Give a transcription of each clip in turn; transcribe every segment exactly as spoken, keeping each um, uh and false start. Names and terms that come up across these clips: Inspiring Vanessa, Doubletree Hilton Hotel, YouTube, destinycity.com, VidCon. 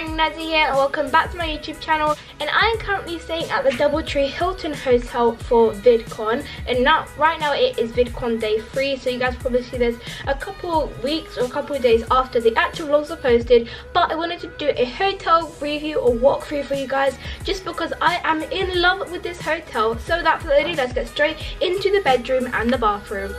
Inspiring Vanessa here, and welcome back to my YouTube channel. And I am currently staying at the Doubletree Hilton Hotel for VidCon, and now right now it is VidCon day three, so you guys will probably see this a couple weeks or a couple of days after the actual vlogs are posted. But I wanted to do a hotel review or walkthrough for you guys, just because I am in love with this hotel. So without further ado, let's get straight into the bedroom and the bathroom.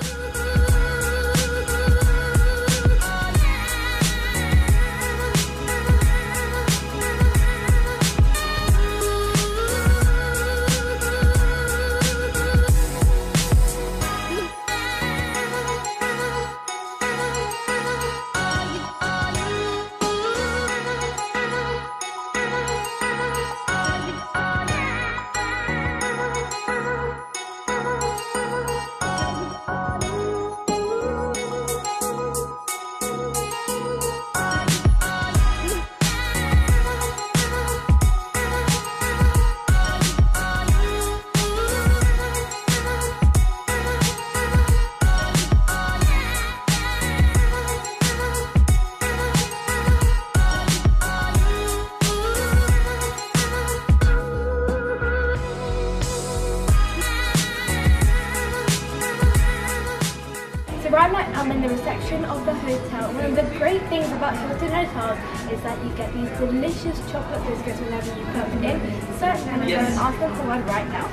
Right now I'm in the reception of the hotel. One of the great things about Hilton hotels is that you get these delicious chocolate biscuits whenever you come in. So I'm going to go and ask them for one right now.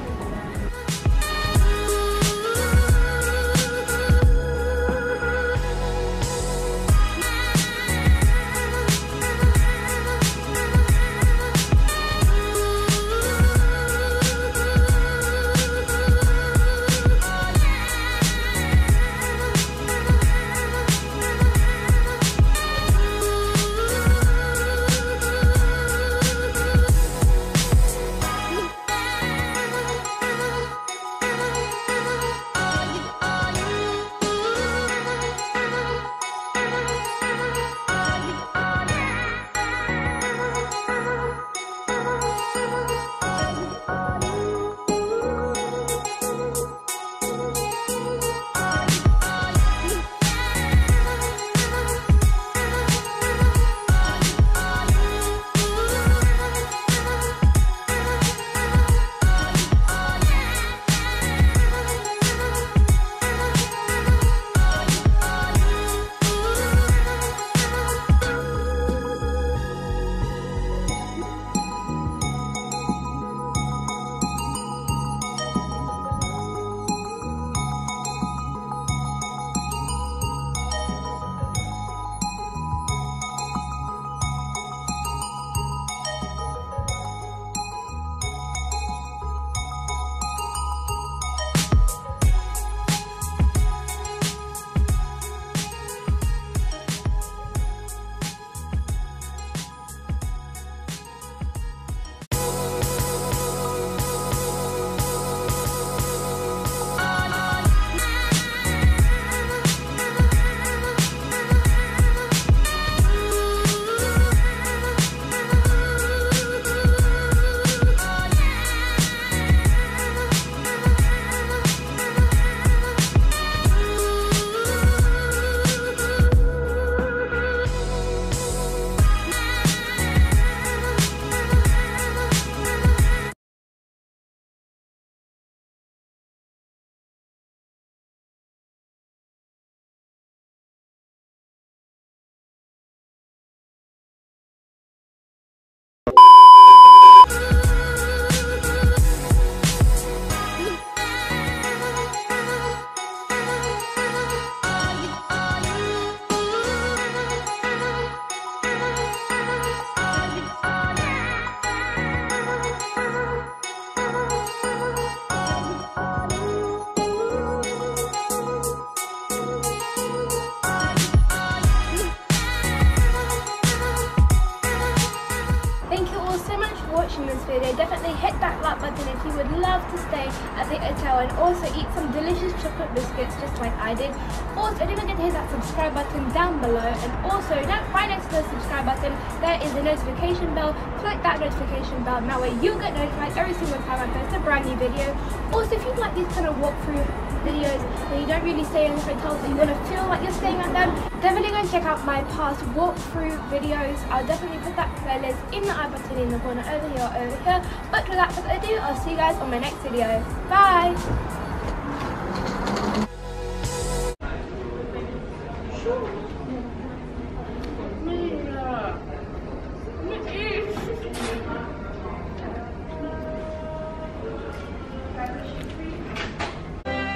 Watching this video, definitely hit that like button if you would love to stay at the hotel and also eat some delicious chocolate biscuits just like I did. Also, don't forget to hit that subscribe button down below, and also down right next to the subscribe button there is a notification bell. Click that notification bell, that way you'll get notified every single time I post a brand new video. Also, if you like these kind of walkthrough videos where you don't really stay in hotels and you want to feel like you're staying at them, Definitely go check out my past walkthrough videos. I'll definitely put that playlist in the I button in the corner over here or over here. But without further ado, I'll see you guys on my next video. Bye!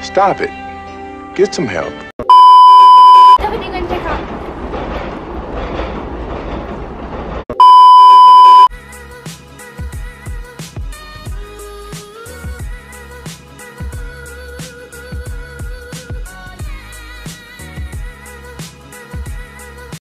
Stop it. Get some help.